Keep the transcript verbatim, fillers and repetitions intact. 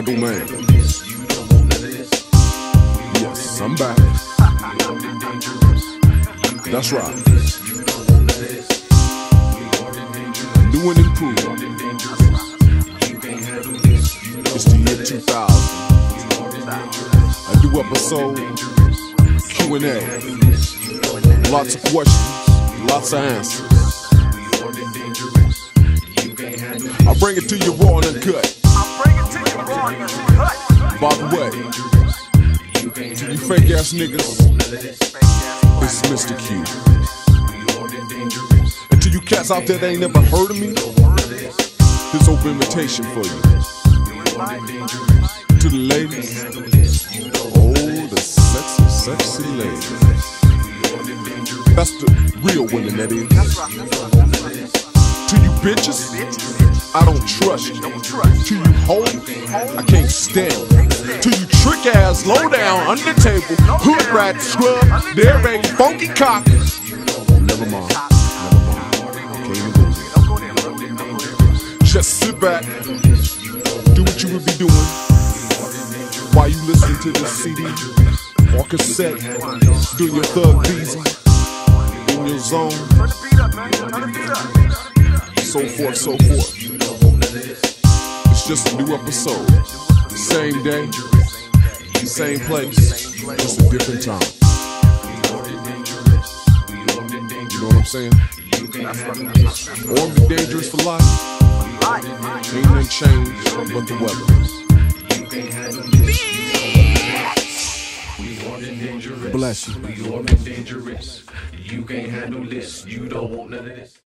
do, man. Yes, I'm back. That's right. Doing it cool. It's the year two thousand. I do episode Q and A. Lots of questions, lots of answers. I bring it to you raw and uncut. By the way, to you fake ass niggas, it's Mister Q. And to you cats out there that ain't never heard of me, this open invitation for you. To the ladies, oh, the sexy, sexy ladies. That's the real women, that is. To you bitches, I don't trust you. To you hoes, I can't stand it. To you trick ass, low down, under the table, hood rat, scrub, there ain't funky cockers. Never mind, never mind. Can't even go there. Just sit back, do what you would be doing while you listen to this C D or cassette, do your thug easy in your zone, so forth, so forth. It's just a new episode. Same day, same place, just a different time. You know what I'm saying? Or be dangerous for life. Ain't nothing changed but the weather. Bless you. You can't handle this. You don't want none of this.